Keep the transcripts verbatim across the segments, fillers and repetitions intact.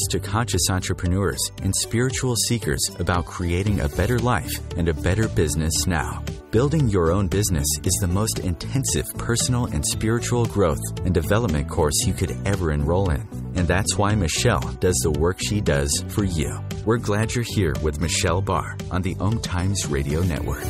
guests to conscious entrepreneurs and spiritual seekers about creating a better life and a better business now. Building Your Own Business is the most intensive personal and spiritual growth and development course you could ever enroll in. And that's why Michelle does the work she does for you. We're glad you're here with Michelle Barr on the OMTimes Radio Network.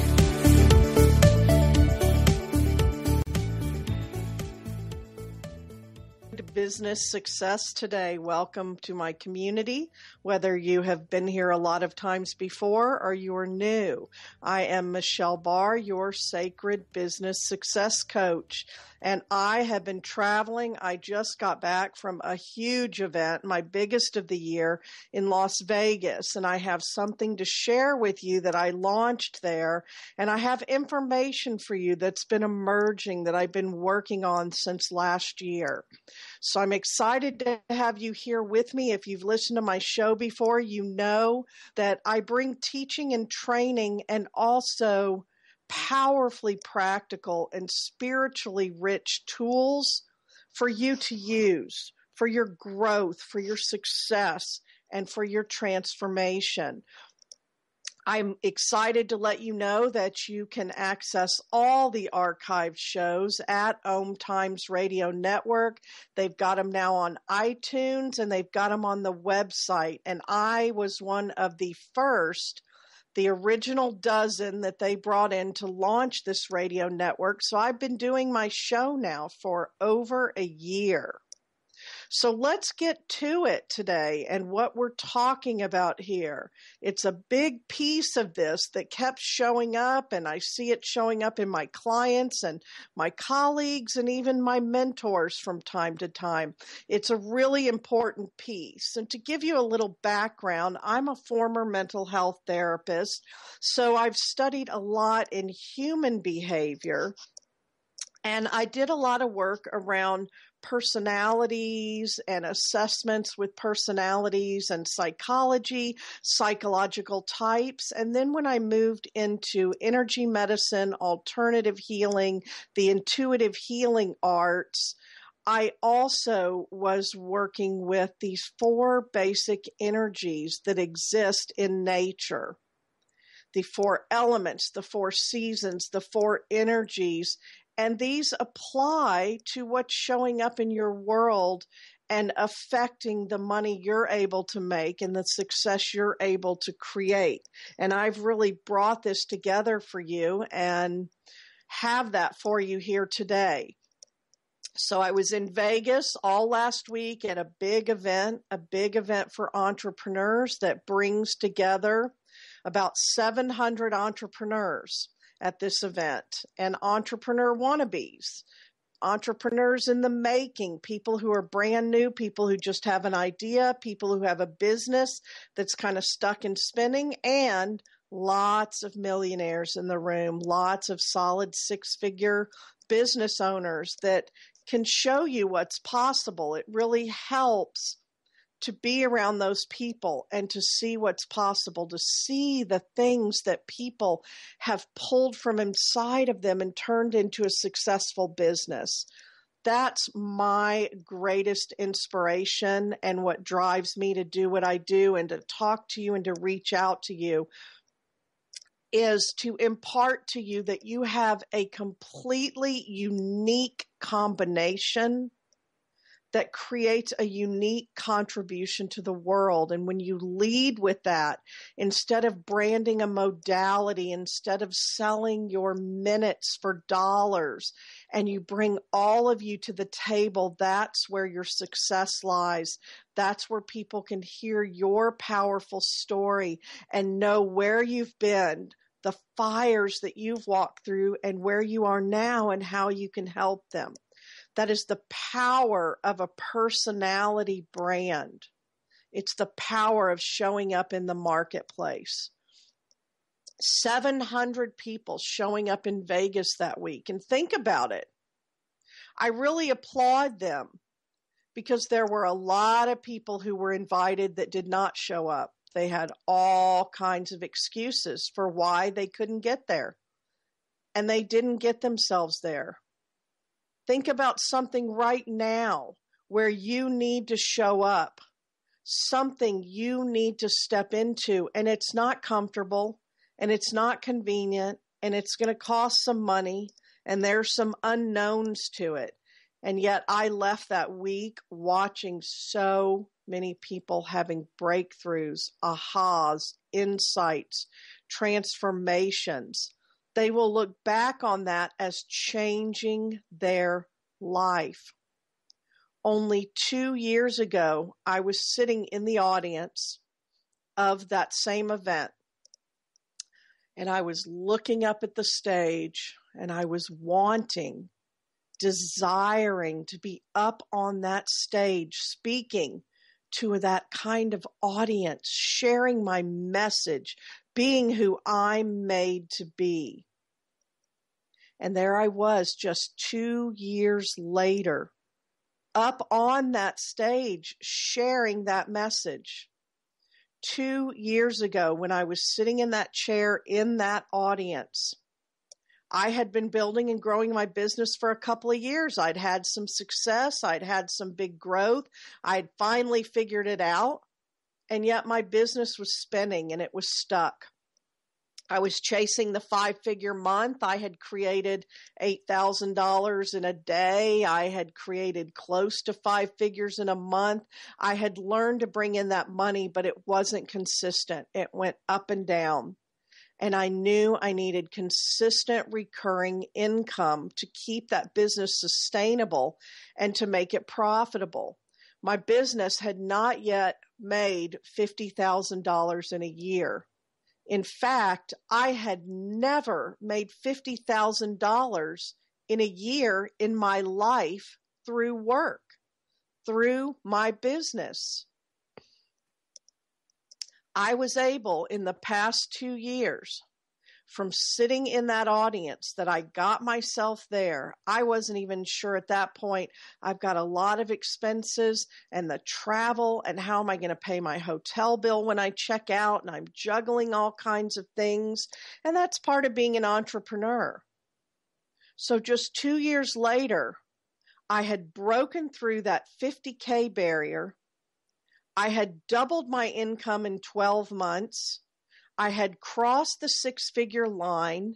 Business success today. Welcome to my community, whether you have been here a lot of times before or you're new. I am Michelle Barr, your Sacred Business Success Coach, and I have been traveling. I just got back from a huge event, my biggest of the year, in Las Vegas, and I have something to share with you that I launched there, and I have information for you that's been emerging that I've been working on since last year. So I'm excited to have you here with me. If you've listened to my show before, you know that I bring teaching and training and also powerfully practical and spiritually rich tools for you to use for your growth, for your success, and for your transformation. I'm excited to let you know that you can access all the archived shows at OMTimes Radio Network. They've got them now on iTunes, and they've got them on the website. And I was one of the first, the original dozen that they brought in to launch this radio network. So I've been doing my show now for over a year. So let's get to it today and what we're talking about here. It's a big piece of this that kept showing up, and I see it showing up in my clients and my colleagues and even my mentors from time to time. It's a really important piece. And to give you a little background, I'm a former mental health therapist, so I've studied a lot in human behavior, and I did a lot of work around personalities and assessments with personalities and psychology, psychological types. And then when I moved into energy medicine, alternative healing, the intuitive healing arts, I also was working with these four basic energies that exist in nature. The four elements, the four seasons, the four energies. And these apply to what's showing up in your world and affecting the money you're able to make and the success you're able to create. And I've really brought this together for you and have that for you here today. So I was in Vegas all last week at a big event, a big event for entrepreneurs that brings together about seven hundred entrepreneurs at this event, and entrepreneur wannabes, entrepreneurs in the making, people who are brand new, people who just have an idea, people who have a business that's kind of stuck in spinning, and lots of millionaires in the room, lots of solid six-figure business owners that can show you what's possible. It really helps to be around those people and to see what's possible, to see the things that people have pulled from inside of them and turned into a successful business. That's my greatest inspiration and what drives me to do what I do and to talk to you and to reach out to you, is to impart to you that you have a completely unique combination that creates a unique contribution to the world. And when you lead with that, instead of branding a modality, instead of selling your minutes for dollars, and you bring all of you to the table, that's where your success lies. That's where people can hear your powerful story and know where you've been, the fires that you've walked through, and where you are now and how you can help them. That is the power of a personality brand. It's the power of showing up in the marketplace. seven hundred people showing up in Vegas that week. And think about it. I really applaud them because there were a lot of people who were invited that did not show up. They had all kinds of excuses for why they couldn't get there. And they didn't get themselves there. Think about something right now where you need to show up something you need to step into, and it's not comfortable and it's not convenient and it's going to cost some money and there's some unknowns to it. And yet I left that week watching so many people having breakthroughs, ahas, insights, transformations. They will look back on that as changing their life. Only two years ago, I was sitting in the audience of that same event, and I was looking up at the stage, and I was wanting, desiring to be up on that stage, speaking to that kind of audience, sharing my message, being who I'm made to be. And there I was just two years later, up on that stage, sharing that message. Two years ago, when I was sitting in that chair in that audience, I had been building and growing my business for a couple of years. I'd had some success. I'd had some big growth. I'd finally figured it out. And yet my business was spinning and it was stuck. I was chasing the five-figure month. I had created eight thousand dollars in a day. I had created close to five figures in a month. I had learned to bring in that money, but it wasn't consistent. It went up and down. And I knew I needed consistent recurring income to keep that business sustainable and to make it profitable. My business had not yet made fifty thousand dollars in a year. In fact, I had never made fifty thousand dollars in a year in my life through work, through my business. I was able in the past two years from sitting in that audience that I got myself there. I wasn't even sure at that point. I've got a lot of expenses and the travel and how am I going to pay my hotel bill when I check out, and I'm juggling all kinds of things. And that's part of being an entrepreneur. So just two years later, I had broken through that fifty K barrier. I had doubled my income in twelve months. I had crossed the six-figure line,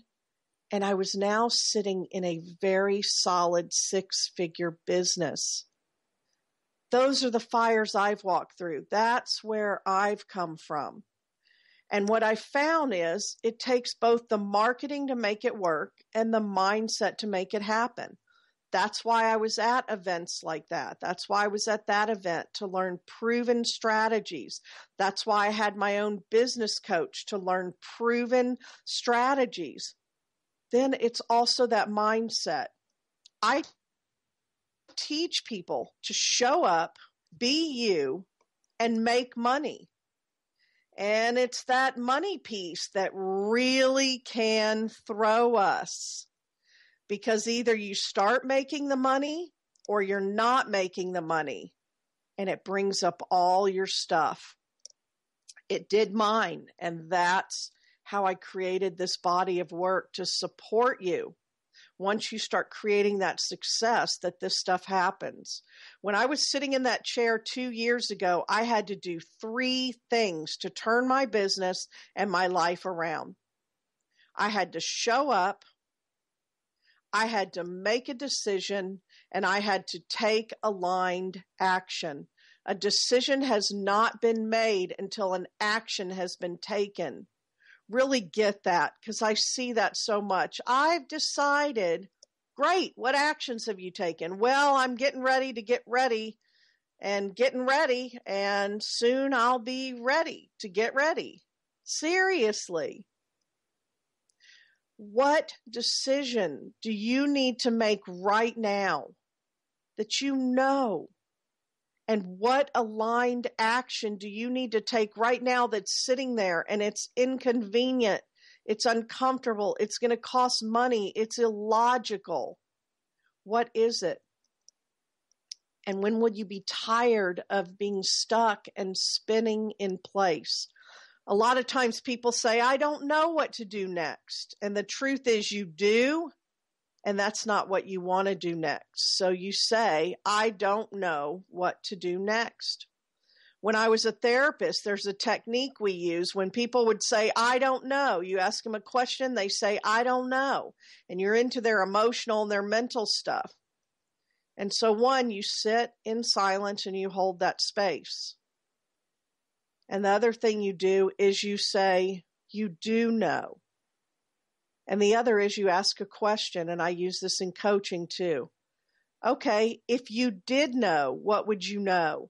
and I was now sitting in a very solid six-figure business. Those are the fires I've walked through. That's where I've come from. And what I found is it takes both the marketing to make it work and the mindset to make it happen. That's why I was at events like that. That's why I was at that event, to learn proven strategies. That's why I had my own business coach, to learn proven strategies. Then it's also that mindset. I teach people to show up, be you, and make money. And it's that money piece that really can throw us. Because either you start making the money or you're not making the money, and it brings up all your stuff. It did mine, and that's how I created this body of work to support you. Once you start creating that success, that this stuff happens. When I was sitting in that chair two years ago, I had to do three things to turn my business and my life around. I had to show up, I had to make a decision, and I had to take aligned action. A decision has not been made until an action has been taken. Really get that, because I see that so much. I've decided, great, what actions have you taken? Well, I'm getting ready to get ready and getting ready, and soon I'll be ready to get ready. Seriously. What decision do you need to make right now that you know? And what aligned action do you need to take right now that's sitting there and it's inconvenient, it's uncomfortable, it's going to cost money, it's illogical? What is it? And when would you be tired of being stuck and spinning in place? A lot of times people say, I don't know what to do next. And the truth is you do, and that's not what you want to do next. So you say, I don't know what to do next. When I was a therapist, there's a technique we use when people would say, I don't know. You ask them a question, they say, I don't know. And you're into their emotional and their mental stuff. And so one, you sit in silence and you hold that space. And the other thing you do is you say, you do know. And the other is you ask a question, and I use this in coaching too. Okay, if you did know, what would you know?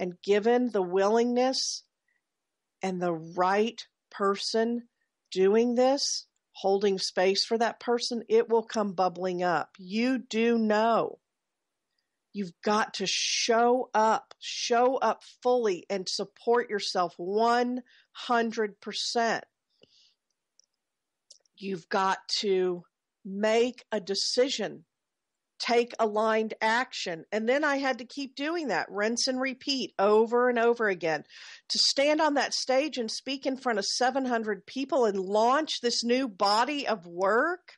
And given the willingness and the right person doing this, holding space for that person, it will come bubbling up. You do know. You've got to show up, show up fully and support yourself one hundred percent. You've got to make a decision, take aligned action. And then I had to keep doing that, rinse and repeat over and over again. To stand on that stage and speak in front of seven hundred people and launch this new body of work,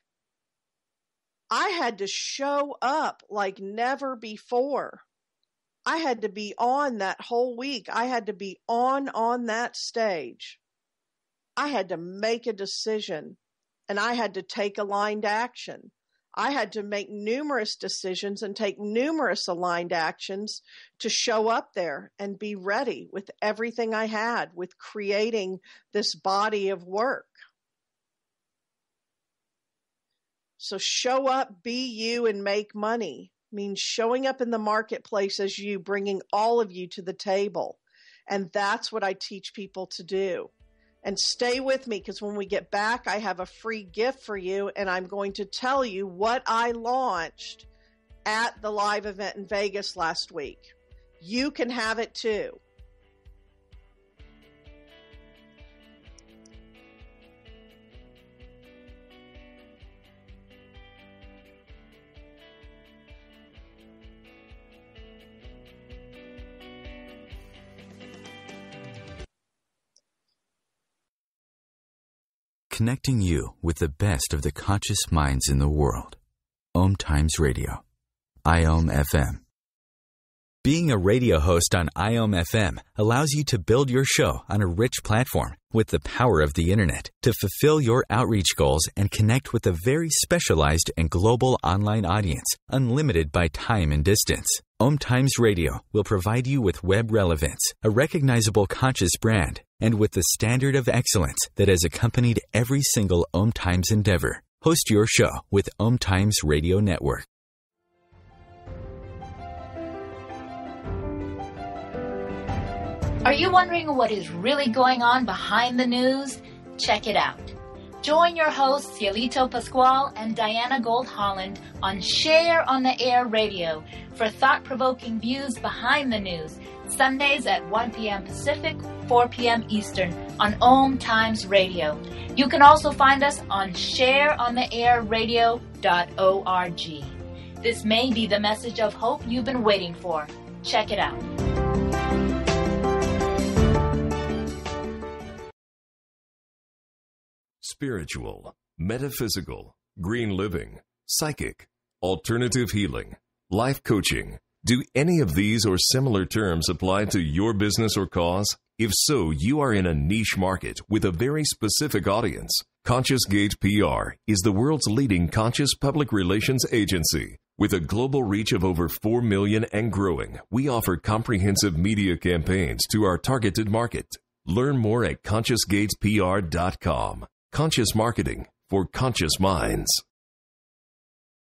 I had to show up like never before. I had to be on that whole week. I had to be on, on that stage. I had to make a decision, and I had to take aligned action. I had to make numerous decisions and take numerous aligned actions to show up there and be ready with everything I had with creating this body of work. So show up, be you, and make money means showing up in the marketplace as you, bringing all of you to the table. And that's what I teach people to do. And stay with me, because when we get back, I have a free gift for you, and I'm going to tell you what I launched at the live event in Vegas last week. You can have it too. Connecting you with the best of the conscious minds in the world. OMTimes Radio. I O M F M. Being a radio host on I O M F M allows you to build your show on a rich platform with the power of the internet to fulfill your outreach goals and connect with a very specialized and global online audience, unlimited by time and distance. OMTimes Radio will provide you with web relevance, a recognizable conscious brand, and with the standard of excellence that has accompanied every single OMTimes endeavor. Host your show with OMTimes Radio Network. Are you wondering what is really going on behind the news? Check it out. Join your hosts Yalito Pasquale and Diana Gold-Holland on Share on the Air Radio for thought-provoking views behind the news, Sundays at one p.m. Pacific, four p.m. Eastern on OMTimes Radio. You can also find us on share on the air radio dot org. This may be the message of hope you've been waiting for. Check it out. Spiritual, metaphysical, green living, psychic, alternative healing, life coaching. Do any of these or similar terms apply to your business or cause? If so, you are in a niche market with a very specific audience. ConsciousGate P R is the world's leading conscious public relations agency. With a global reach of over four million and growing, we offer comprehensive media campaigns to our targeted market. Learn more at Conscious Gates P R dot com. Conscious marketing for conscious minds.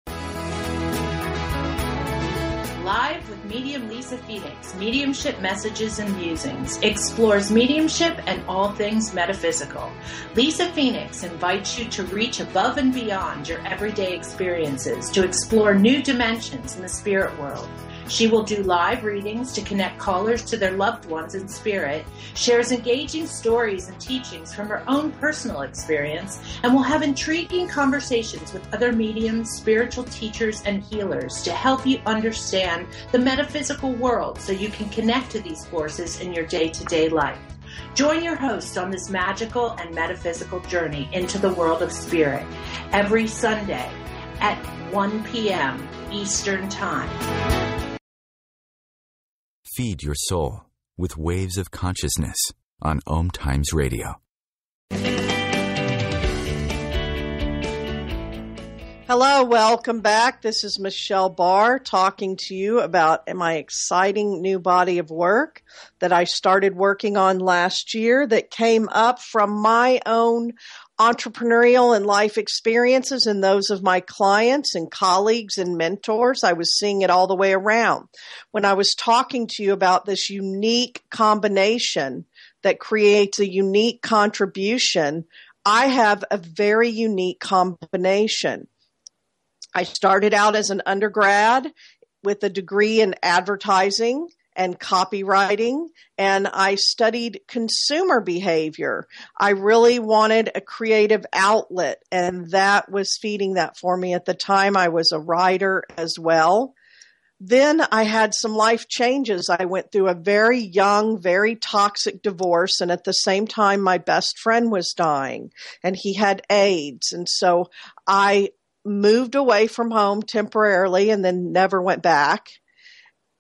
Live with medium Lisa Phoenix, Mediumship Messages and Musings, explores mediumship and all things metaphysical. Lisa Phoenix invites you to reach above and beyond your everyday experiences to explore new dimensions in the spirit world. She will do live readings to connect callers to their loved ones in spirit, shares engaging stories and teachings from her own personal experience, and will have intriguing conversations with other mediums, spiritual teachers, and healers to help you understand the metaphysical world so you can connect to these forces in your day-to-day life. Join your hosts on this magical and metaphysical journey into the world of spirit every Sunday at one p.m. Eastern Time. Feed your soul with waves of consciousness on OMTimes Radio. Hello, welcome back. This is Michelle Barr talking to you about my exciting new body of work that I started working on last year that came up from my own entrepreneurial and life experiences and those of my clients and colleagues and mentors. I was seeing it all the way around. When I was talking to you about this unique combination that creates a unique contribution, I have a very unique combination. I started out as an undergrad with a degree in advertising and copywriting, and I studied consumer behavior. I really wanted a creative outlet, and that was feeding that for me. At the time, I was a writer as well. Then I had some life changes. I went through a very young, very toxic divorce, and at the same time, my best friend was dying, and he had AIDS, and so I moved away from home temporarily and then never went back.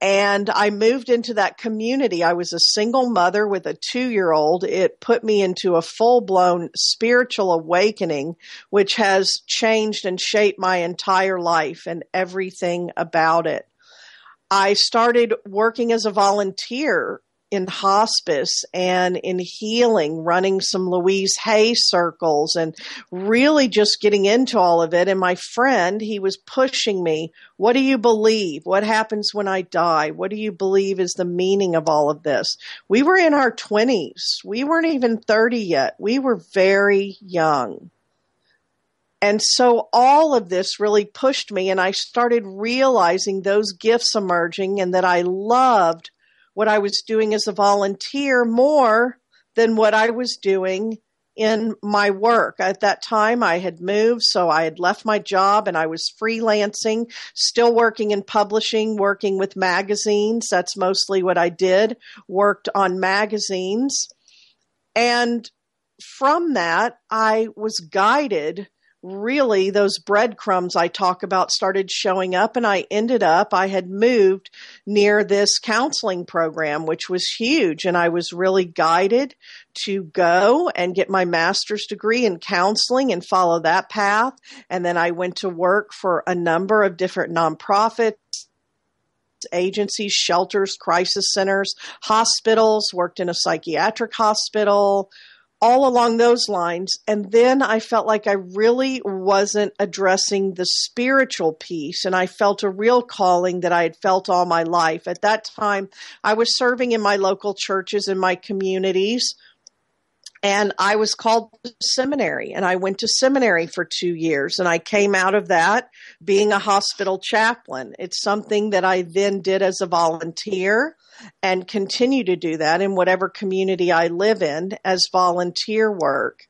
And I moved into that community. I was a single mother with a two-year-old. It put me into a full-blown spiritual awakening, which has changed and shaped my entire life and everything about it. I started working as a volunteer in hospice and in healing, running some Louise Hay circles and really just getting into all of it. And my friend, he was pushing me. What do you believe? What happens when I die? What do you believe is the meaning of all of this? We were in our twenties. We weren't even thirty yet. We were very young. And so all of this really pushed me, and I started realizing those gifts emerging and that I loved what I was doing as a volunteer more than what I was doing in my work. At that time, I had moved, so I had left my job and I was freelancing, still working in publishing, working with magazines. That's mostly what I did, worked on magazines. And from that, I was guided. Really, those breadcrumbs I talk about started showing up, and I ended up, I had moved near this counseling program, which was huge, and I was really guided to go and get my master's degree in counseling and follow that path. And then I went to work for a number of different nonprofits, agencies, shelters, crisis centers, hospitals, worked in a psychiatric hospital, all along those lines. And then I felt like I really wasn't addressing the spiritual piece. And I felt a real calling that I had felt all my life. At that time, I was serving in my local churches in my communities. And I was called to seminary, and I went to seminary for two years, and I came out of that being a hospital chaplain. It's something that I then did as a volunteer and continue to do that in whatever community I live in as volunteer work.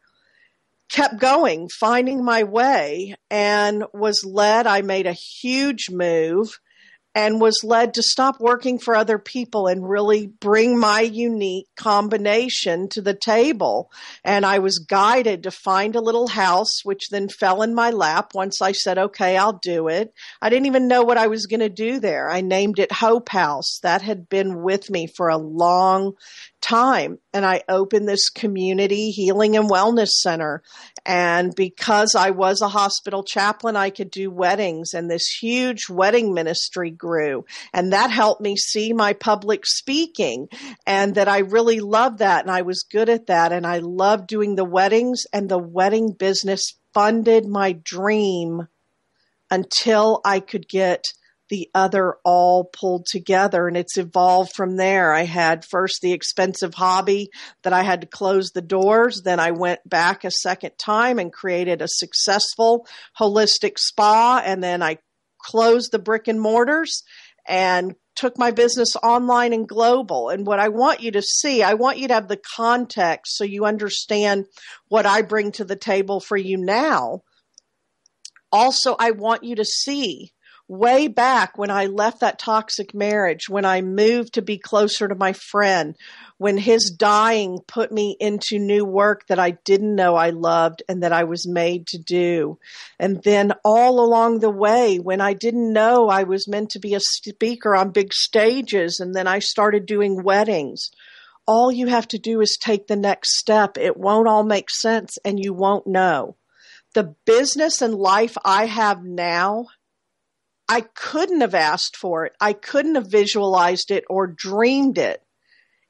Kept going, finding my way, and was led. I made a huge move and was led to stop working for other people and really bring my unique combination to the table. And I was guided to find a little house, which then fell in my lap once I said, okay, I'll do it. I didn't even know what I was going to do there. I named it Hope House. That had been with me for a long time. And I opened this community healing and wellness center. And because I was a hospital chaplain, I could do weddings, and this huge wedding ministry grew. And that helped me see my public speaking, and that I really loved that. And I was good at that. And I loved doing the weddings, and the wedding business funded my dream until I could get the other all pulled together, and it's evolved from there. I had first the expensive hobby that I had to close the doors. Then I went back a second time and created a successful holistic spa. And then I closed the brick and mortars and took my business online and global. And what I want you to see, I want you to have the context so you understand what I bring to the table for you now. Also, I want you to see way back when I left that toxic marriage, when I moved to be closer to my friend, when his dying put me into new work that I didn't know I loved and that I was made to do. And then all along the way, when I didn't know I was meant to be a speaker on big stages, and then I started doing weddings. All you have to do is take the next step. It won't all make sense and you won't know. The business and life I have now, I couldn't have asked for it. I couldn't have visualized it or dreamed it.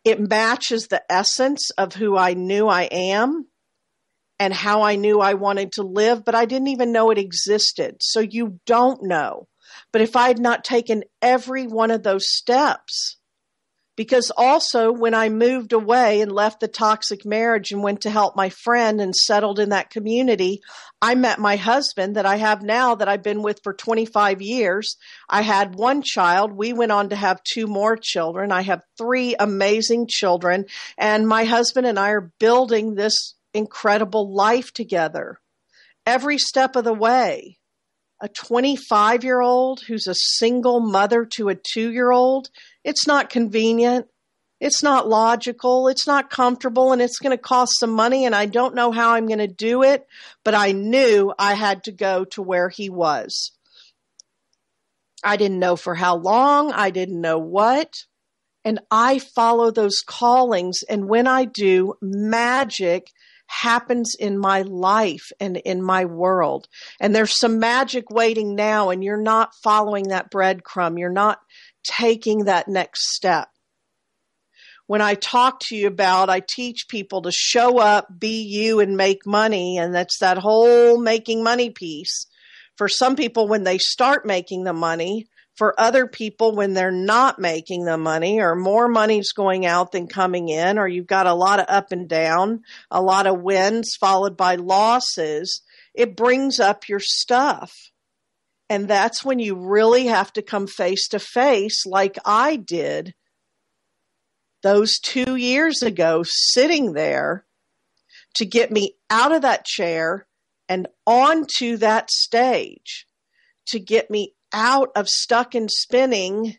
It matches the essence of who I knew I am and how I knew I wanted to live, but I didn't even know it existed. So you don't know. But if I had not taken every one of those steps, because also when I moved away and left the toxic marriage and went to help my friend and settled in that community, I met my husband that I have now that I've been with for twenty-five years. I had one child. We went on to have two more children. I have three amazing children, and my husband and I are building this incredible life together every step of the way. A twenty-five-year-old who's a single mother to a two-year-old, it's not convenient, it's not logical, it's not comfortable, and it's going to cost some money, and I don't know how I'm going to do it, but I knew I had to go to where he was. I didn't know for how long, I didn't know what, and I follow those callings, and when I do, magic happens in my life and in my world. And there's some magic waiting now, and you're not following that breadcrumb. You're not taking that next step. When I talk to you about, I teach people to show up, be you, and make money. And that's that whole making money piece. For some people, when they start making the money, for other people, when they're not making the money, or more money's going out than coming in, or you've got a lot of up and down, a lot of wins followed by losses, it brings up your stuff. And that's when you really have to come face to face, like I did those two years ago, sitting there to get me out of that chair and onto that stage, to get me out of stuck and spinning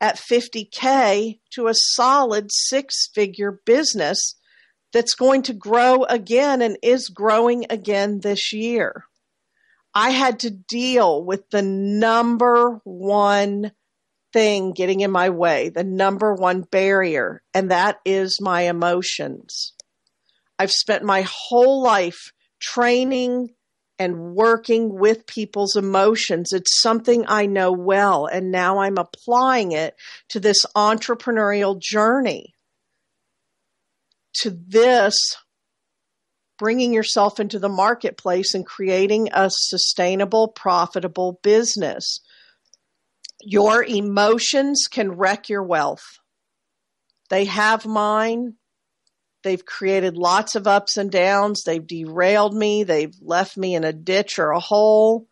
at fifty K to a solid six-figure business that's going to grow again and is growing again this year. I had to deal with the number one thing getting in my way, the number one barrier, and that is my emotions. I've spent my whole life training and working with people's emotions. It's something I know well, and now I'm applying it to this entrepreneurial journey, to this bringing yourself into the marketplace and creating a sustainable, profitable business. Your emotions can wreck your wealth. They have mine. They've created lots of ups and downs. They've derailed me. They've left me in a ditch or a hole.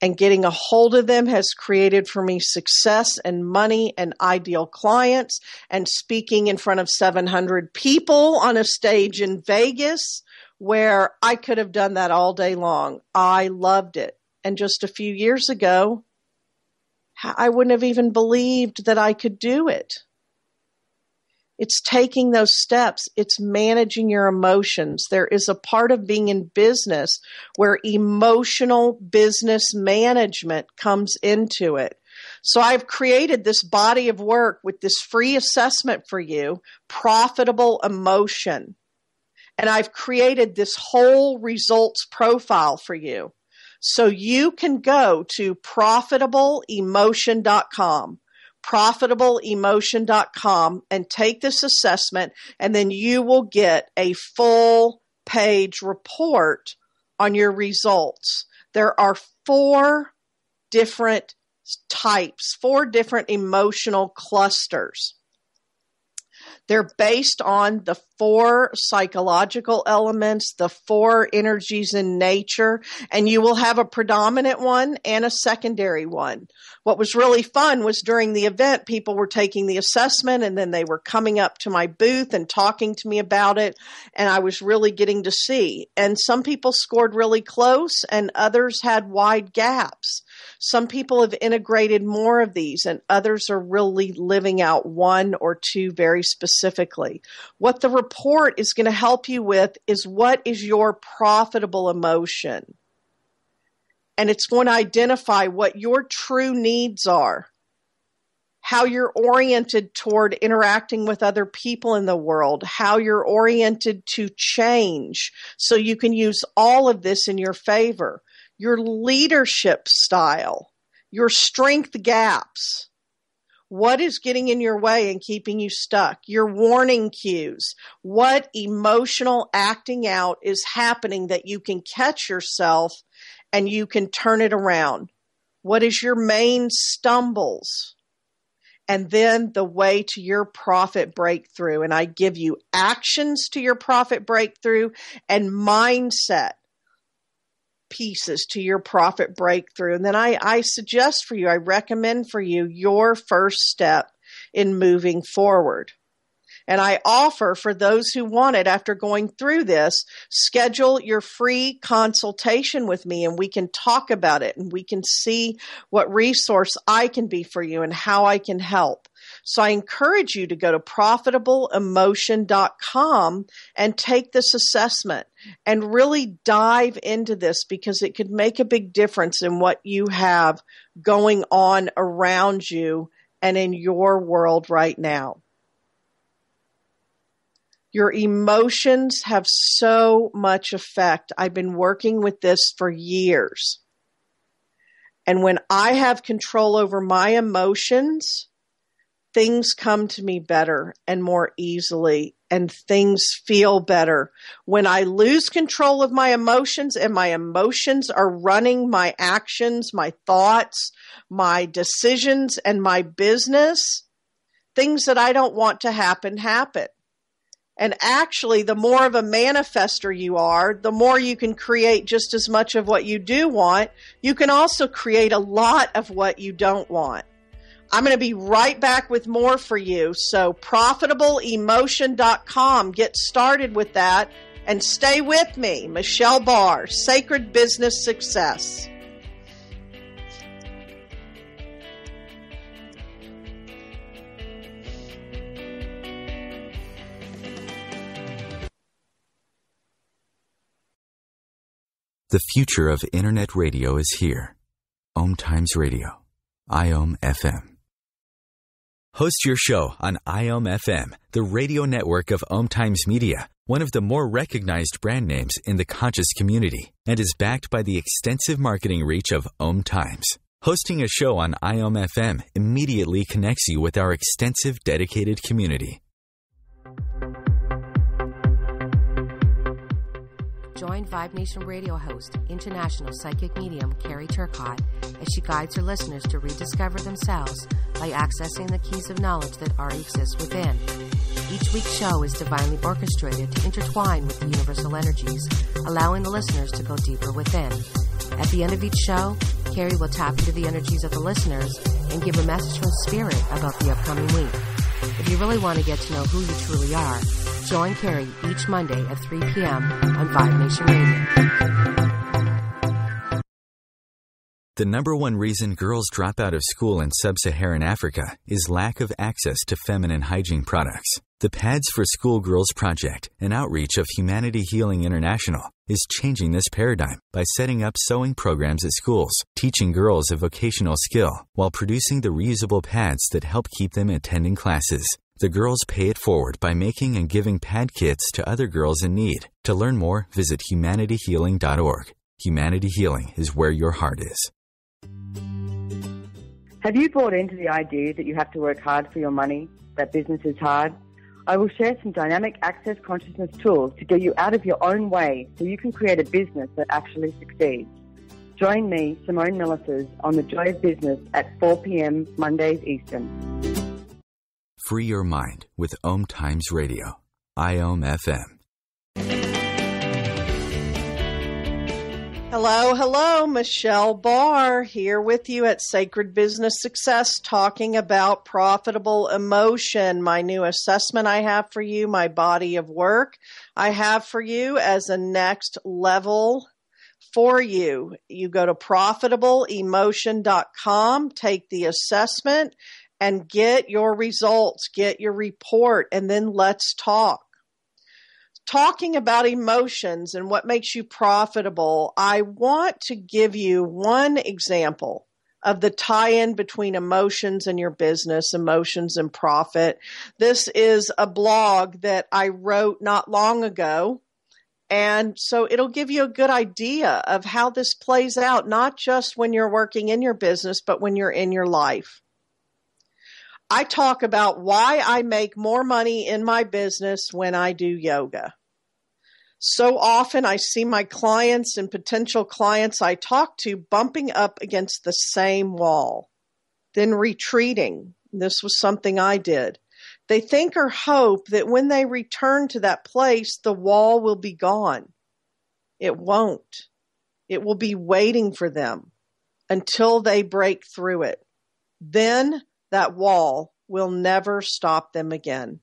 And getting a hold of them has created for me success and money and ideal clients and speaking in front of seven hundred people on a stage in Vegas where I could have done that all day long. I loved it. And just a few years ago, I wouldn't have even believed that I could do it. It's taking those steps. It's managing your emotions. There is a part of being in business where emotional business management comes into it. So I've created this body of work with this free assessment for you, Profitable Emotion. And I've created this whole results profile for you. So you can go to Profitable Emotion dot com. Profitable Emotion dot com and take this assessment, and then you will get a full page report on your results. There are four different types, four different emotional clusters. They're based on the four psychological elements, the four energies in nature, and you will have a predominant one and a secondary one. What was really fun was during the event, people were taking the assessment and then they were coming up to my booth and talking to me about it, and I was really getting to see. And some people scored really close and others had wide gaps. Some people have integrated more of these, and others are really living out one or two very specifically. What the report is going to help you with is what is your profitable emotion. And it's going to identify what your true needs are, how you're oriented toward interacting with other people in the world, how you're oriented to change. So you can use all of this in your favor. Your leadership style, your strength gaps, what is getting in your way and keeping you stuck, your warning cues, what emotional acting out is happening that you can catch yourself and you can turn it around. What is your main stumbles? And then the way to your profit breakthrough. And I give you actions to your profit breakthrough and mindset pieces to your profit breakthrough. And then I, I suggest for you, I recommend for you your first step in moving forward. And I offer for those who want it, after going through this, schedule your free consultation with me and we can talk about it and we can see what resource I can be for you and how I can help. So I encourage you to go to profitable emotion dot com and take this assessment and really dive into this, because it could make a big difference in what you have going on around you and in your world right now. Your emotions have so much effect. I've been working with this for years. And when I have control over my emotions, things come to me better and more easily, and things feel better. When I lose control of my emotions and my emotions are running my actions, my thoughts, my decisions, and my business, things that I don't want to happen, happen. And actually, the more of a manifester you are, the more you can create just as much of what you do want. You can also create a lot of what you don't want. I'm going to be right back with more for you. So profitable emotion dot com. Get started with that and stay with me. Michelle Barr, Sacred Business Success. The future of Internet radio is here. OMTimes Radio, I O M F M. Host your show on I O M F M, the radio network of OMTimes Media, one of the more recognized brand names in the conscious community, and is backed by the extensive marketing reach of OMTimes. Hosting a show on I O M F M immediately connects you with our extensive dedicated community. Join VibeNation Radio host, international psychic medium Carrie Turcotte, as she guides her listeners to rediscover themselves by accessing the keys of knowledge that already exist within. Each week's show is divinely orchestrated to intertwine with the universal energies, allowing the listeners to go deeper within. At the end of each show, Carrie will tap into the energies of the listeners and give a message from spirit about the upcoming week. If you really want to get to know who you truly are, join Carrie each Monday at three p.m. on VibeNation Radio. The number one reason girls drop out of school in sub-Saharan Africa is lack of access to feminine hygiene products. The Pads for School Girls Project, an outreach of Humanity Healing International, is changing this paradigm by setting up sewing programs at schools, teaching girls a vocational skill, while producing the reusable pads that help keep them attending classes. The girls pay it forward by making and giving pad kits to other girls in need. To learn more, visit humanity healing dot org. Humanity Healing is where your heart is. Have you bought into the idea that you have to work hard for your money, that business is hard? I will share some dynamic access consciousness tools to get you out of your own way so you can create a business that actually succeeds. Join me, Simone Mellis, on The Joy of Business at four p.m. Mondays Eastern. Free your mind with OMTimes Radio, I O M F M. Hello, hello, Michelle Barr here with you at Sacred Business Success, talking about profitable emotion, my new assessment I have for you, my body of work I have for you as a next level for you. You go to profitable emotion dot com, take the assessment, and get your results, get your report, and then let's talk. Talking about emotions and what makes you profitable, I want to give you one example of the tie-in between emotions and your business, emotions and profit. This is a blog that I wrote not long ago, and so it'll give you a good idea of how this plays out, not just when you're working in your business, but when you're in your life. I talk about why I make more money in my business when I do yoga. So often I see my clients and potential clients I talk to bumping up against the same wall, then retreating. This was something I did. They think or hope that when they return to that place, the wall will be gone. It won't. It will be waiting for them until they break through it. Then that wall will never stop them again.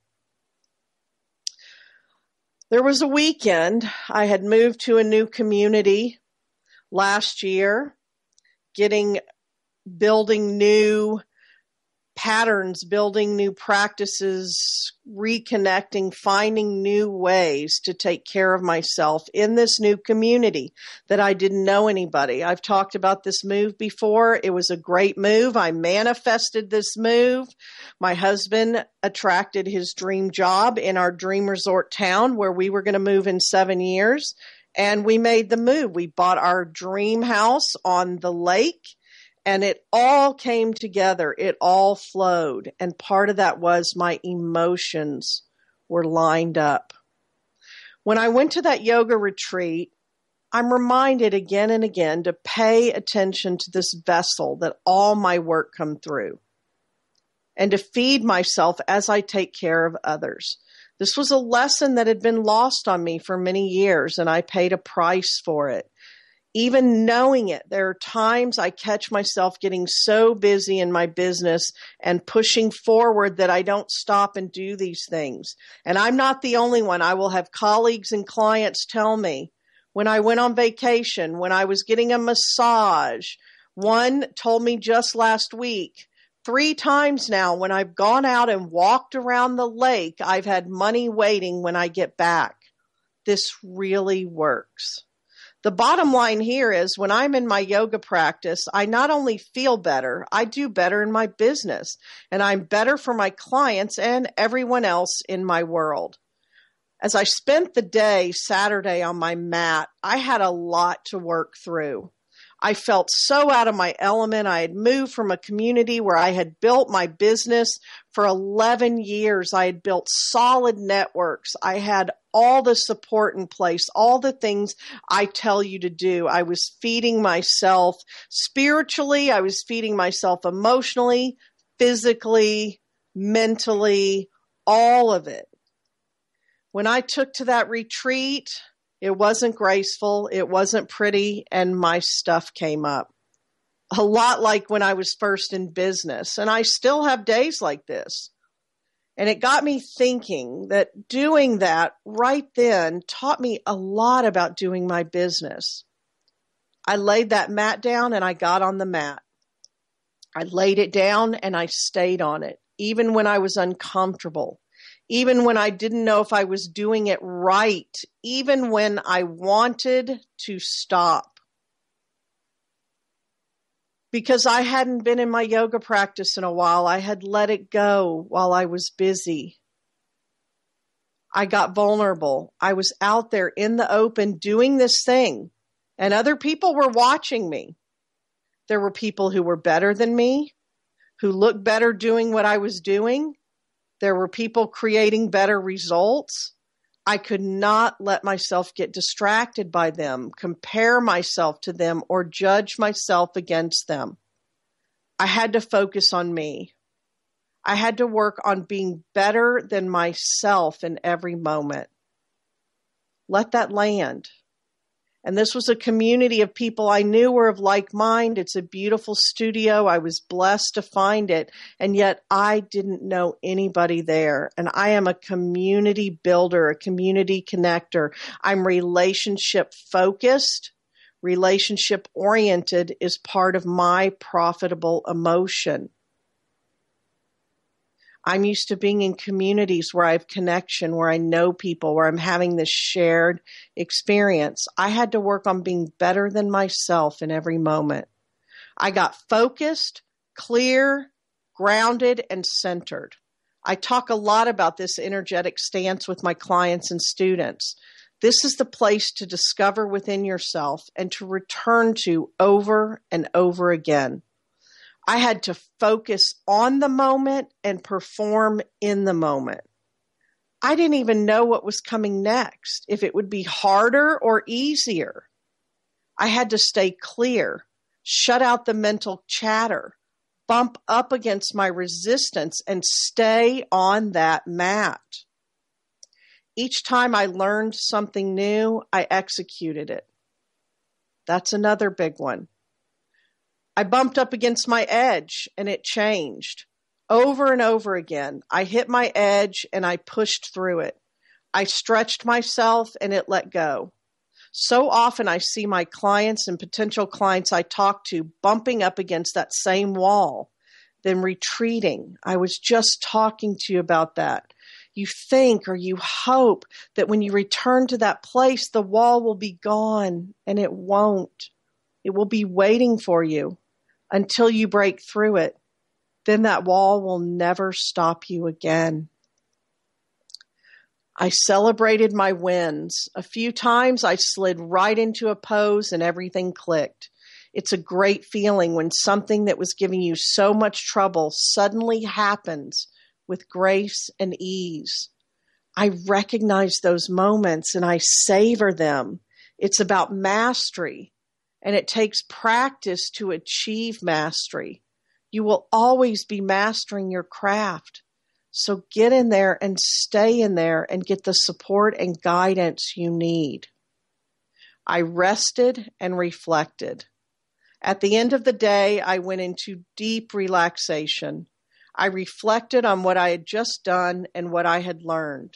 There was a weekend. I had moved to a new community last year, getting, building new patterns, building new practices, reconnecting, finding new ways to take care of myself in this new community that I didn't know anybody. I've talked about this move before. It was a great move. I manifested this move. My husband attracted his dream job in our dream resort town where we were going to move in seven years. And we made the move. We bought our dream house on the lake. And it all came together. It all flowed. And part of that was my emotions were lined up. When I went to that yoga retreat, I'm reminded again and again to pay attention to this vessel that all my work come through and to feed myself as I take care of others. This was a lesson that had been lost on me for many years, and I paid a price for it. Even knowing it, there are times I catch myself getting so busy in my business and pushing forward that I don't stop and do these things. And I'm not the only one. I will have colleagues and clients tell me when I went on vacation, when I was getting a massage, one told me just last week, three times now when I've gone out and walked around the lake, I've had money waiting when I get back. This really works. The bottom line here is when I'm in my yoga practice, I not only feel better, I do better in my business, and I'm better for my clients and everyone else in my world. As I spent the day Saturday on my mat, I had a lot to work through. I felt so out of my element. I had moved from a community where I had built my business for eleven years. I had built solid networks. I had all the support in place, all the things I tell you to do. I was feeding myself spiritually. I was feeding myself emotionally, physically, mentally, all of it. When I took to that retreat, it wasn't graceful, it wasn't pretty, and my stuff came up. A lot like when I was first in business, and I still have days like this. And it got me thinking that doing that right then taught me a lot about doing my business. I laid that mat down and I got on the mat. I laid it down and I stayed on it, even when I was uncomfortable. Even when I didn't know if I was doing it right, even when I wanted to stop. Because I hadn't been in my yoga practice in a while, I had let it go while I was busy. I got vulnerable. I was out there in the open doing this thing, and other people were watching me. There were people who were better than me, who looked better doing what I was doing. There were people creating better results. I could not let myself get distracted by them, compare myself to them, or judge myself against them. I had to focus on me. I had to work on being better than myself in every moment. Let that land. And this was a community of people I knew were of like mind. It's a beautiful studio. I was blessed to find it. And yet I didn't know anybody there. And I am a community builder, a community connector. I'm relationship focused. relationship oriented is part of my profitable emotion. I'm used to being in communities where I have connection, where I know people, where I'm having this shared experience. I had to work on being better than myself in every moment. I got focused, clear, grounded, and centered. I talk a lot about this energetic stance with my clients and students. This is the place to discover within yourself and to return to over and over again. I had to focus on the moment and perform in the moment. I didn't even know what was coming next, if it would be harder or easier. I had to stay clear, shut out the mental chatter, bump up against my resistance, and stay on that mat. Each time I learned something new, I executed it. That's another big one. I bumped up against my edge and it changed over and over again. I hit my edge and I pushed through it. I stretched myself and it let go. So often I see my clients and potential clients I talk to bumping up against that same wall, then retreating. I was just talking to you about that. You think or you hope that when you return to that place, the wall will be gone, and it won't. It will be waiting for you. Until you break through it, then that wall will never stop you again. I celebrated my wins. A few times I slid right into a pose and everything clicked. It's a great feeling when something that was giving you so much trouble suddenly happens with grace and ease. I recognize those moments and I savor them. It's about mastery, and it takes practice to achieve mastery. You will always be mastering your craft. So get in there and stay in there and get the support and guidance you need. I rested and reflected. At the end of the day, I went into deep relaxation. I reflected on what I had just done and what I had learned.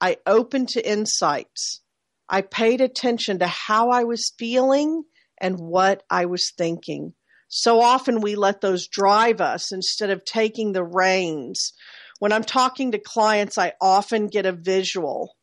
I opened to insights. I paid attention to how I was feeling and what I was thinking. So often we let those drive us instead of taking the reins. When I'm talking to clients, I often get a visual.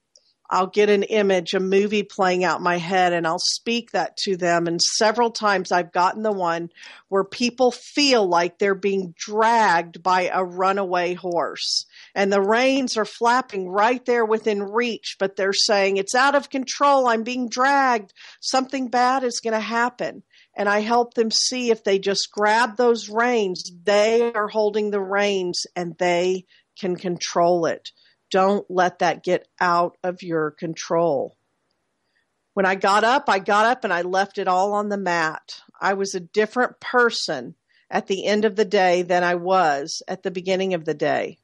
I'll get an image, a movie playing out in my head, and I'll speak that to them. And several times I've gotten the one where people feel like they're being dragged by a runaway horse. And the reins are flapping right there within reach, but they're saying, it's out of control, I'm being dragged, something bad is going to happen. And I help them see if they just grab those reins, they are holding the reins and they can control it. Don't let that get out of your control. When I got up, I got up and I left it all on the mat. I was a different person at the end of the day than I was at the beginning of the day.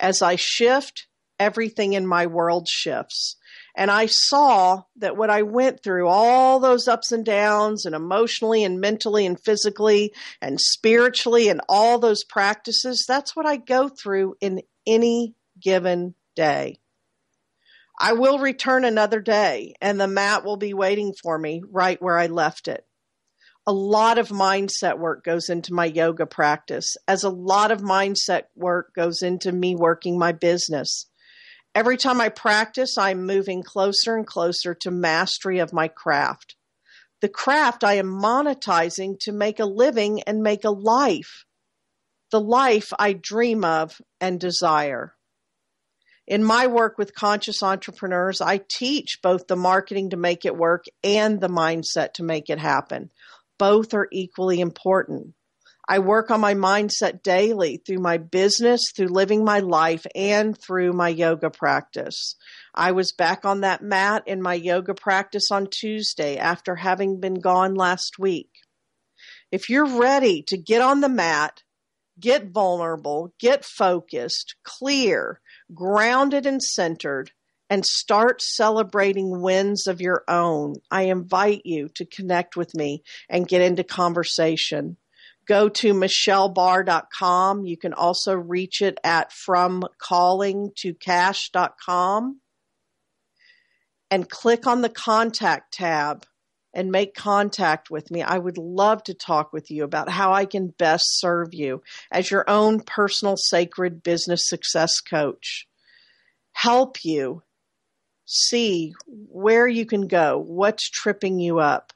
As I shift, everything in my world shifts. And I saw that what I went through, all those ups and downs and emotionally and mentally and physically and spiritually and all those practices, that's what I go through in any given day. I will return another day, and the mat will be waiting for me right where I left it. A lot of mindset work goes into my yoga practice, as a lot of mindset work goes into me working my business. Every time I practice, I'm moving closer and closer to mastery of my craft. The craft I am monetizing to make a living and make a life, the life I dream of and desire. In my work with conscious entrepreneurs, I teach both the marketing to make it work and the mindset to make it happen. Both are equally important. I work on my mindset daily through my business, through living my life, and through my yoga practice. I was back on that mat in my yoga practice on Tuesday after having been gone last week. If you're ready to get on the mat, get vulnerable, get focused, clear, grounded and centered, and start celebrating wins of your own, I invite you to connect with me and get into conversation. Go to Michelle Barr dot com. You can also reach it at From Calling To Cash dot com and click on the Contact tab and make contact with me. I would love to talk with you about how I can best serve you as your own personal sacred business success coach. Help you see where you can go, what's tripping you up.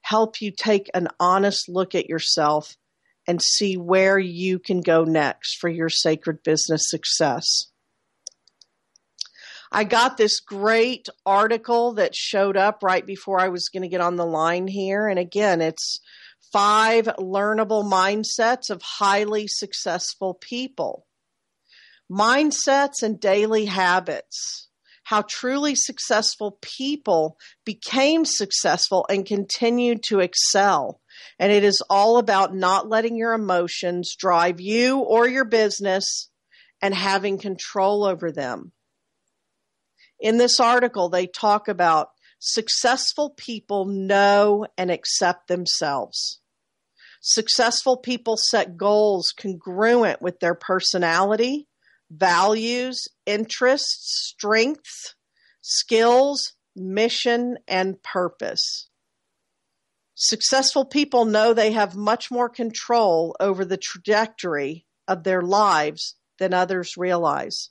Help you take an honest look at yourself and see where you can go next for your sacred business success. I got this great article that showed up right before I was going to get on the line here. And again, it's five learnable mindsets of highly successful people. Mindsets and daily habits. How truly successful people became successful and continued to excel. And it is all about not letting your emotions drive you or your business and having control over them. In this article, they talk about successful people know and accept themselves. Successful people set goals congruent with their personality, values, interests, strengths, skills, mission, and purpose. Successful people know they have much more control over the trajectory of their lives than others realize.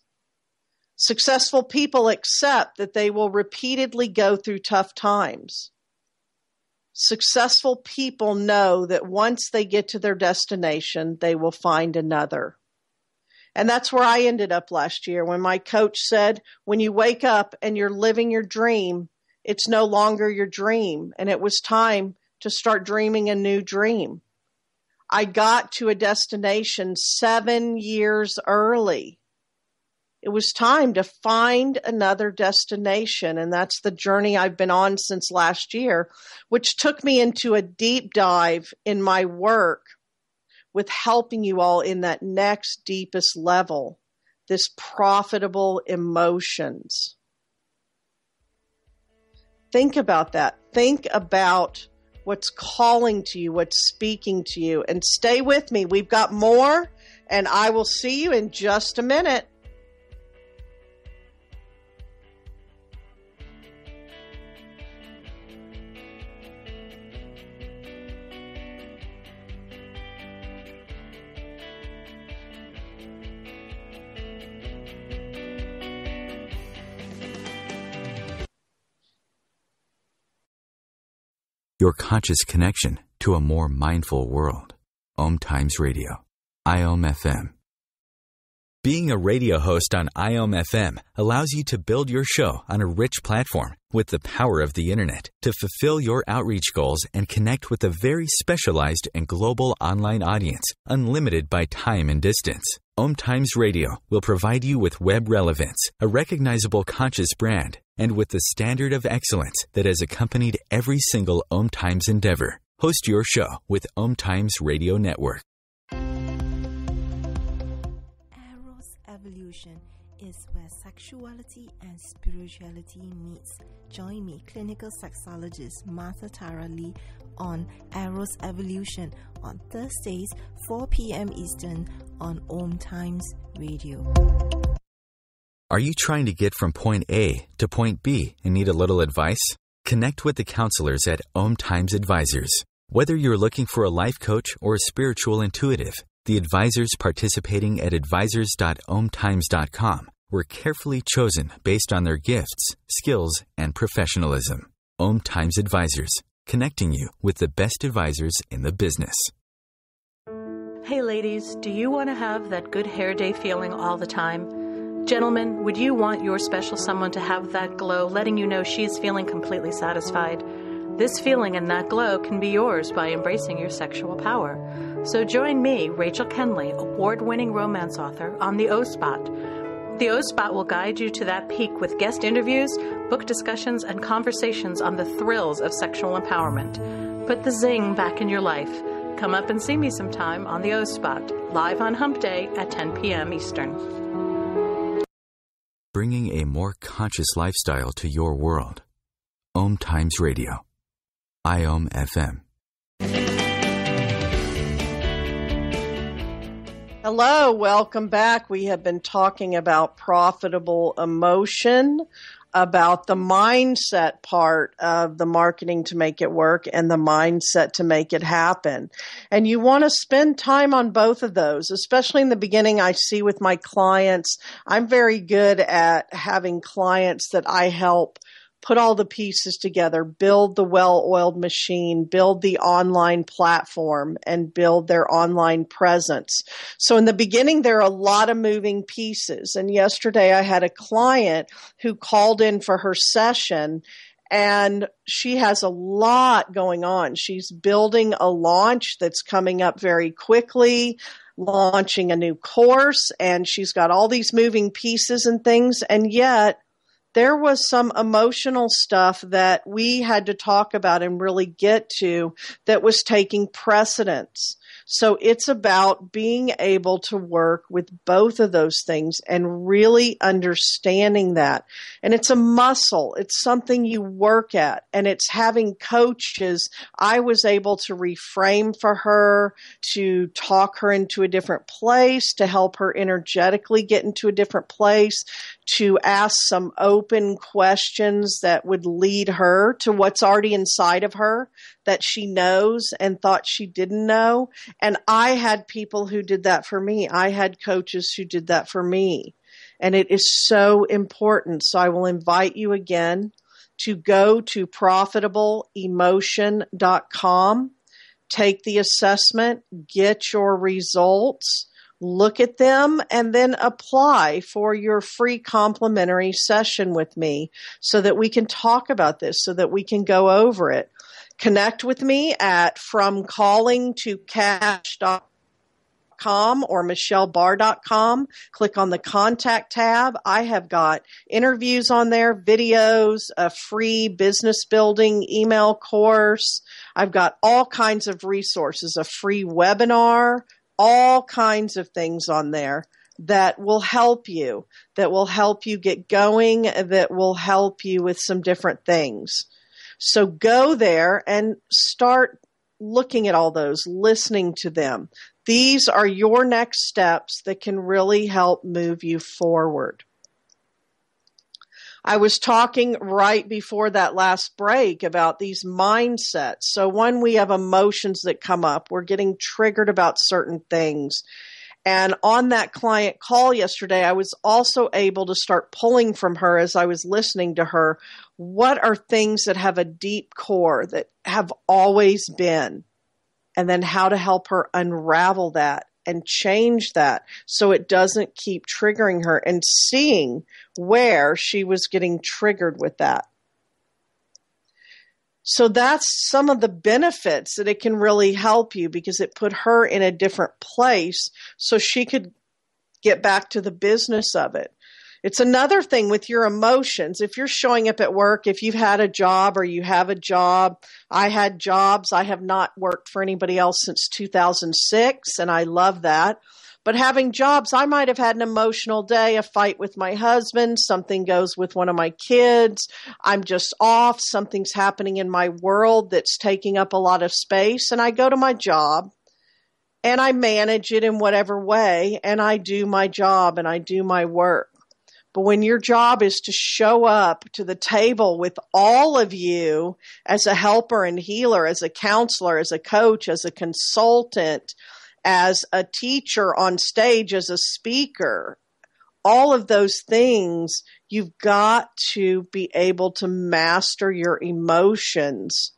Successful people accept that they will repeatedly go through tough times. Successful people know that once they get to their destination, they will find another. And that's where I ended up last year when my coach said, when you wake up and you're living your dream, it's no longer your dream. And it was time to start dreaming a new dream. I got to a destination seven years early. It was time to find another destination, and that's the journey I've been on since last year, which took me into a deep dive in my work with helping you all in that next deepest level, this profitable emotions. Think about that. Think about what's calling to you, what's speaking to you, and stay with me. We've got more, and I will see you in just a minute. Your conscious connection to a more mindful world. OMTimes Radio. I O M F M. Being a radio host on I O M F M allows you to build your show on a rich platform with the power of the internet to fulfill your outreach goals and connect with a very specialized and global online audience, unlimited by time and distance. OMTimes Radio will provide you with web relevance, a recognizable conscious brand, and with the standard of excellence that has accompanied every single OMTimes endeavor. Host your show with OMTimes Radio Network. Eros Evolution is where sexuality and spirituality meets. Join me, clinical sexologist Martha Tara Lee, on Eros Evolution on Thursdays, four p.m. Eastern on OMTimes Radio. Are you trying to get from point A to point B and need a little advice? Connect with the counselors at OMTimes Advisors. Whether you're looking for a life coach or a spiritual intuitive, the advisors participating at advisors dot omtimes dot com were carefully chosen based on their gifts, skills, and professionalism. OMTimes Advisors, connecting you with the best advisors in the business. Hey ladies, do you want to have that good hair day feeling all the time? Gentlemen, would you want your special someone to have that glow, letting you know she's feeling completely satisfied? This feeling and that glow can be yours by embracing your sexual power. So join me, Rachel Kenley, award-winning romance author, on the O-Spot. The O-Spot will guide you to that peak with guest interviews, book discussions, and conversations on the thrills of sexual empowerment. Put the zing back in your life. Come up and see me sometime on the O-Spot, live on Hump Day at ten p.m. Eastern. Bringing a more conscious lifestyle to your world. OMTimes Radio. I O M F M. Hello, welcome back. We have been talking about profitable emotion. about the mindset part of the marketing to make it work and the mindset to make it happen. And you want to spend time on both of those, especially in the beginning. I see with my clients, I'm very good at having clients that I help put all the pieces together, build the well-oiled machine, build the online platform, and build their online presence. So in the beginning, there are a lot of moving pieces. And yesterday I had a client who called in for her session, and she has a lot going on. She's building a launch that's coming up very quickly, launching a new course, and she's got all these moving pieces and things, and yet there was some emotional stuff that we had to talk about and really get to that was taking precedence. So it's about being able to work with both of those things and really understanding that. And it's a muscle. It's something you work at. And it's having coaches. I was able to reframe for her, to talk her into a different place, to help her energetically get into a different place, to ask some open questions that would lead her to what's already inside of her that she knows and thought she didn't know. And I had people who did that for me. I had coaches who did that for me. And it is so important. So I will invite you again to go to profitable emotion dot com, take the assessment, get your results, look at them, and then apply for your free complimentary session with me so that we can talk about this, so that we can go over it. Connect with me at from calling to cash dot com or Michelle Barr dot com. Click on the contact tab. I have got interviews on there, videos, a free business building email course. I've got all kinds of resources, a free webinar, all kinds of things on there that will help you, that will help you get going, that will help you with some different things. So go there and start looking at all those, listening to them. These are your next steps that can really help move you forward. I was talking right before that last break about these mindsets. So one, we have emotions that come up. We're getting triggered about certain things. And on that client call yesterday, I was also able to start pulling from her as I was listening to her. What are things that have a deep core that have always been? And then how to help her unravel that and change that so it doesn't keep triggering her, and seeing where she was getting triggered with that. So that's some of the benefits that it can really help you, because it put her in a different place so she could get back to the business of it. It's another thing with your emotions. If you're showing up at work, if you've had a job or you have a job, I had jobs. I have not worked for anybody else since two thousand six, and I love that. But having jobs, I might have had an emotional day, a fight with my husband, something goes with one of my kids, I'm just off, something's happening in my world that's taking up a lot of space, and I go to my job, and I manage it in whatever way, and I do my job, and I do my work. But when your job is to show up to the table with all of you as a helper and healer, as a counselor, as a coach, as a consultant, as a teacher on stage, as a speaker, all of those things, you've got to be able to master your emotions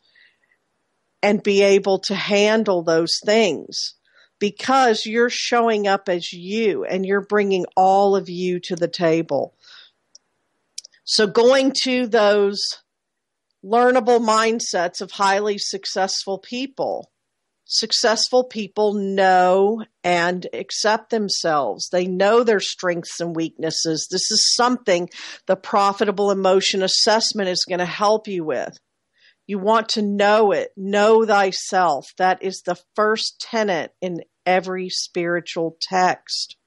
and be able to handle those things, because you're showing up as you and you're bringing all of you to the table. So going to those learnable mindsets of highly successful people. Successful people know and accept themselves. They know their strengths and weaknesses. This is something the Profitable Emotion Assessment is going to help you with. You want to know it. Know thyself. That is the first tenet in every spiritual text.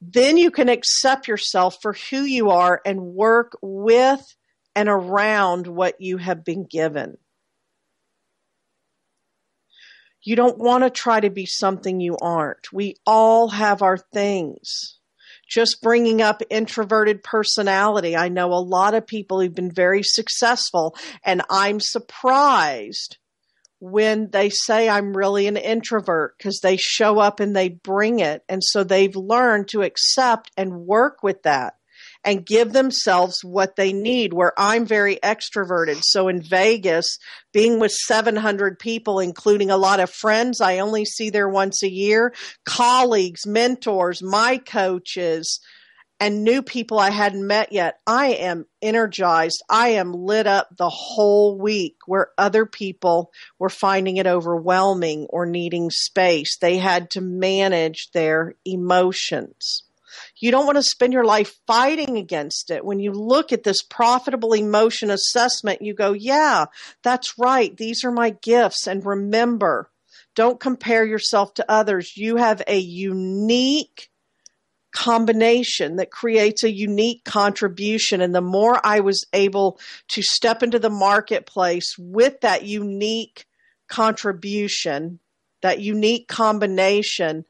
Then you can accept yourself for who you are and work with and around what you have been given. You don't want to try to be something you aren't. We all have our things. just bringing up introverted personality. I know a lot of people who've been very successful, and I'm surprised when they say I'm really an introvert, because they show up and they bring it. And so they've learned to accept and work with that and give themselves what they need, where I'm very extroverted. So in Vegas, being with seven hundred people, including a lot of friends I only see there once a year, colleagues, mentors, my coaches, and new people I hadn't met yet, I am energized. I am lit up the whole week, where other people were finding it overwhelming or needing space. They had to manage their emotions. You don't want to spend your life fighting against it. When you look at this profitable emotion assessment, you go, yeah, that's right. These are my gifts. And remember, don't compare yourself to others. You have a unique combination that creates a unique contribution. And the more I was able to step into the marketplace with that unique contribution, that unique combination,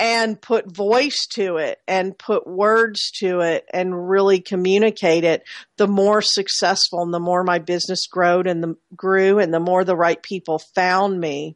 and put voice to it and put words to it and really communicate it, the more successful and the more my business growed and the, grew and the more the right people found me.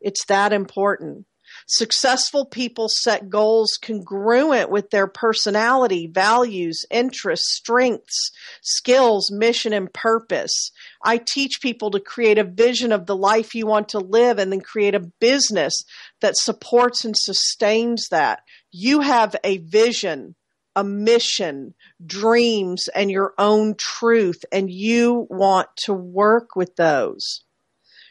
It's that important. Successful people set goals congruent with their personality, values, interests, strengths, skills, mission, and purpose. I teach people to create a vision of the life you want to live and then create a business that supports and sustains that. You have a vision, a mission, dreams, and your own truth, and you want to work with those.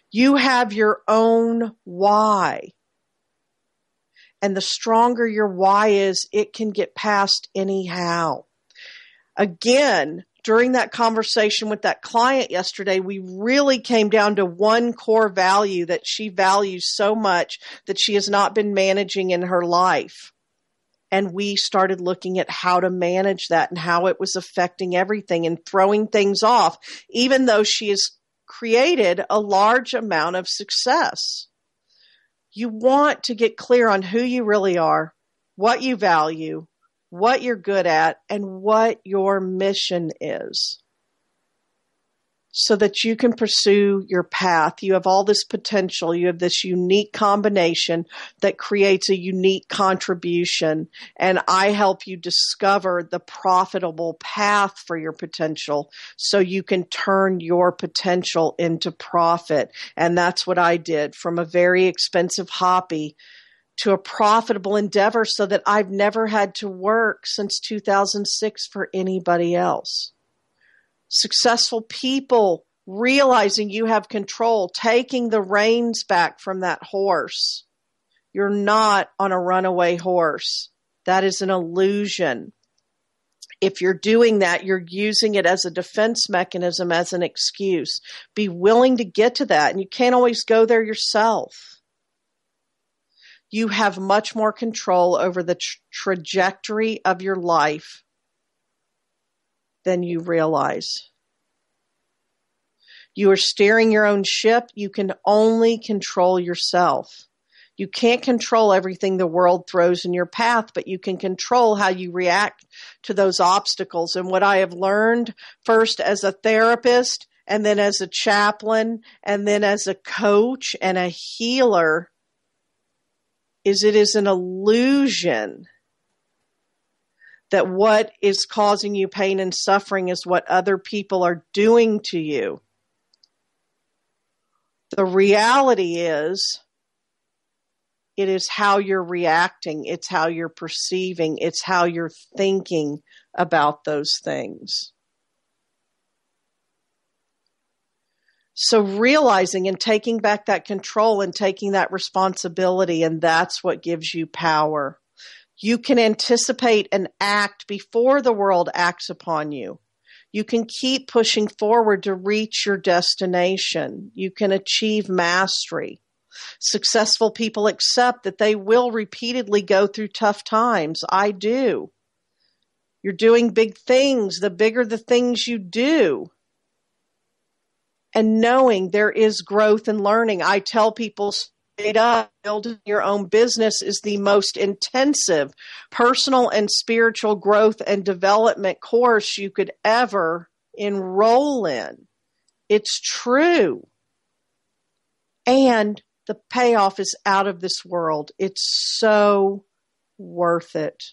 You have your own why. And the stronger your why is, it can get past anyhow. Again, during that conversation with that client yesterday, we really came down to one core value that she values so much that she has not been managing in her life. And we started looking at how to manage that and how it was affecting everything and throwing things off, even though she has created a large amount of success. You want to get clear on who you really are, what you value, what you're good at, and what your mission is, so that you can pursue your path. You have all this potential. You have this unique combination that creates a unique contribution. And I help you discover the profitable path for your potential so you can turn your potential into profit. And that's what I did, from a very expensive hobby to a profitable endeavor, so that I've never had to work since two thousand six for anybody else. Successful people realizing you have control, taking the reins back from that horse. You're not on a runaway horse. That is an illusion. If you're doing that, you're using it as a defense mechanism, as an excuse. Be willing to get to that, and you can't always go there yourself. You have much more control over the tra- trajectory of your life than you realize. You are steering your own ship. You can only control yourself. You can't control everything the world throws in your path, but you can control how you react to those obstacles. And what I have learned, first as a therapist, and then as a chaplain, and then as a coach and a healer, is it is an illusion that what is causing you pain and suffering is what other people are doing to you. The reality is, it is how you're reacting. It's how you're perceiving. It's how you're thinking about those things. So realizing and taking back that control and taking that responsibility, and that's what gives you power. You can anticipate and act before the world acts upon you. You can keep pushing forward to reach your destination. You can achieve mastery. Successful people accept that they will repeatedly go through tough times. I do. You're doing big things. The bigger the things you do, and knowing there is growth and learning. I tell people it up, building your own business is the most intensive personal and spiritual growth and development course you could ever enroll in. It's true. And the payoff is out of this world. It's so worth it.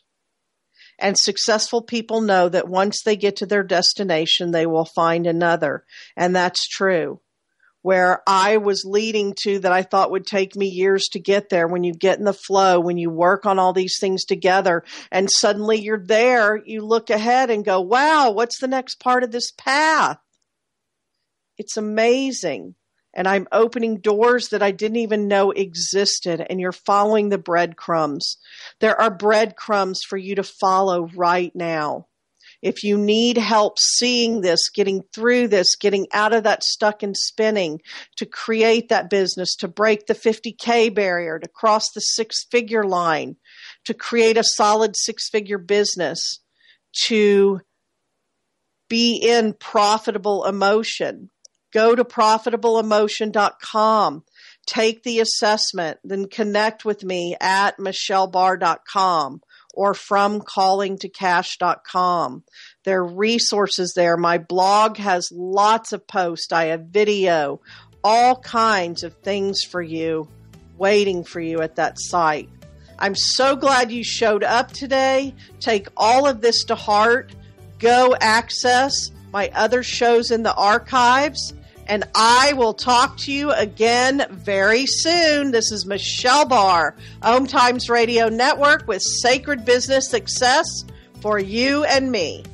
And successful people know that once they get to their destination, they will find another. And that's true. Where I was leading to that I thought would take me years to get there, when you get in the flow, when you work on all these things together, and suddenly you're there, you look ahead and go, wow, what's the next part of this path? It's amazing. And I'm opening doors that I didn't even know existed. And you're following the breadcrumbs. There are breadcrumbs for you to follow right now. If you need help seeing this, getting through this, getting out of that stuck and spinning, to create that business, to break the fifty K barrier, to cross the six-figure line, to create a solid six-figure business, to be in Profitable Emotion, go to Profitable Emotion dot com, take the assessment, then connect with me at Michelle Barr dot com or From Calling To Cash dot com. There are resources there. My blog has lots of posts. I have video, all kinds of things for you, waiting for you at that site. I'm so glad you showed up today. Take all of this to heart. Go access my other shows in the archives. And I will talk to you again very soon. This is Michelle Barr, OMTimes Radio Network, with Sacred Business Success for you and me.